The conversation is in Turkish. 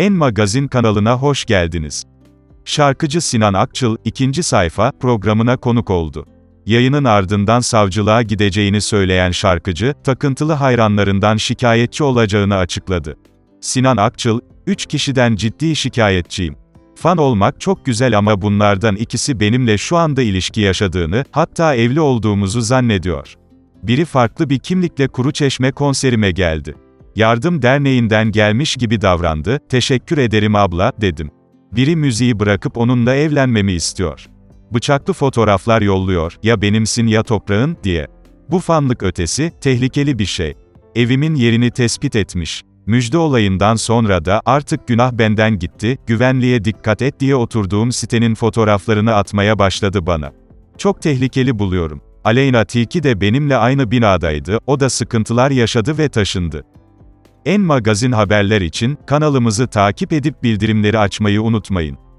En Magazin kanalına hoş geldiniz. Şarkıcı Sinan Akçıl, ikinci sayfa programına konuk oldu. Yayının ardından savcılığa gideceğini söyleyen şarkıcı, takıntılı hayranlarından şikayetçi olacağını açıkladı. Sinan Akçıl, "3 kişiden ciddi şikayetçiyim. Fan olmak çok güzel ama bunlardan ikisi benimle şu anda ilişki yaşadığını, hatta evli olduğumuzu zannediyor. Biri farklı bir kimlikle Kuruçeşme konserime geldi. Yardım Derneği'nden gelmiş gibi davrandı, teşekkür ederim abla, dedim. Biri müziği bırakıp onunla evlenmemi istiyor. Bıçaklı fotoğraflar yolluyor, ya benimsin ya toprağın, diye. Bu fanlık ötesi, tehlikeli bir şey. Evimin yerini tespit etmiş. Müjde olayından sonra da artık günah benden gitti, güvenliğe dikkat et diye oturduğum sitenin fotoğraflarını atmaya başladı bana. Çok tehlikeli buluyorum. Aleyna Tilki de benimle aynı binadaydı, o da sıkıntılar yaşadı ve taşındı." En Magazin haberler için kanalımızı takip edip bildirimleri açmayı unutmayın.